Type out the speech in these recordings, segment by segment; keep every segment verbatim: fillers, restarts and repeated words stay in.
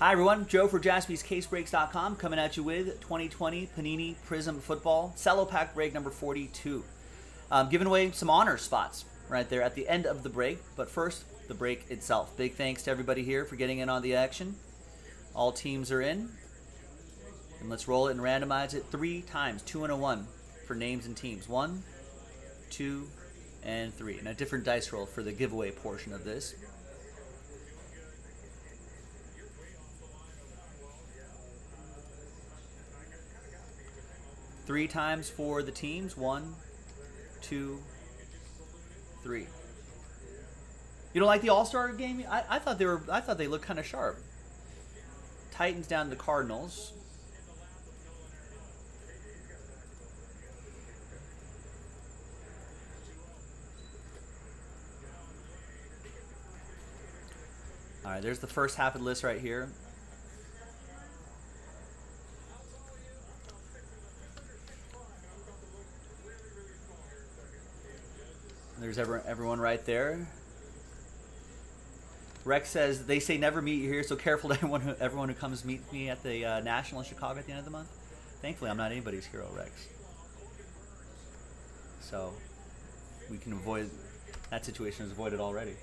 Hi everyone, Joe for Jaspys Case Breaks dot com coming at you with twenty twenty Panini Prizm Football Cello Pack break number forty-two. Um, giving away some honor spots right there at the end of the break, but first, the break itself. Big thanks to everybody here for getting in on the action. All teams are in. And let's roll it and randomize it three times, two and a one for names and teams. One, two, and three. And a different dice roll for the giveaway portion of this. Three times for the teams. One, two, three. You don't like the All-Star game? I, I thought they were. I thought they looked kind of sharp. Titans down to the Cardinals. All right, there's the first half of the list right here. There's everyone right there. Rex says, they say never meet you here, so careful to everyone who, everyone who comes meet me at the uh, National in Chicago at the end of the month. Thankfully, I'm not anybody's hero, Rex. So we can avoid, that situation is avoided already.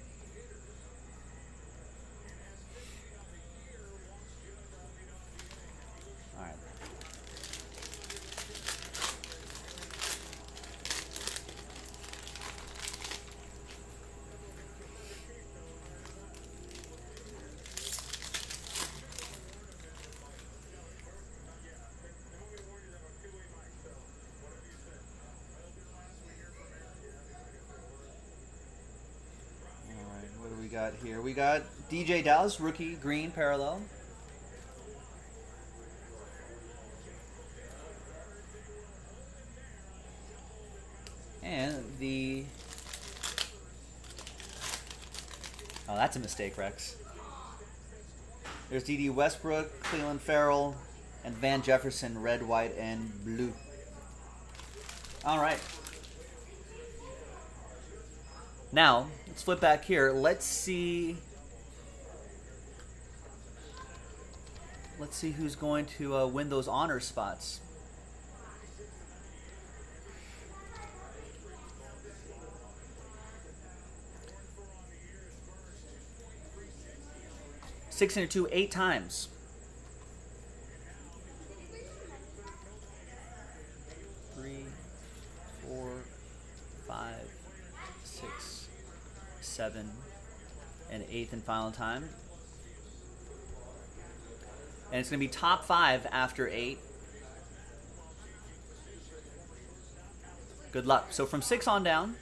All right. Got here. We got D J Dallas, rookie green parallel. And the oh, that's a mistake, Rex. There's D D Westbrook, Cleveland Farrell, and Van Jefferson, red, white, and blue. All right. Now, let's flip back here. Let's see. Let's see who's going to uh, win those honor spots. Six and a two, eight times. Three, four, five, six. Seven and eighth and final time, and it's gonna be top five after eight. Good luck. So from six on down.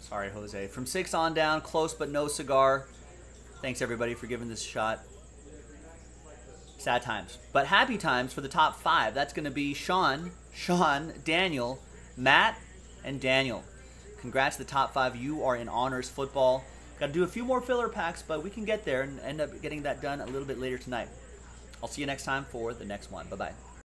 Sorry, Jose. From six on down, close but no cigar. Thanks everybody for giving this a shot. Sad times, but happy times for the top five. That's gonna be Sean, Sean, Daniel, Matt, and Daniel. Congrats to the top five. You are in honors football. Got to do a few more filler packs, but we can get there and end up getting that done a little bit later tonight. I'll see you next time for the next one. Bye-bye.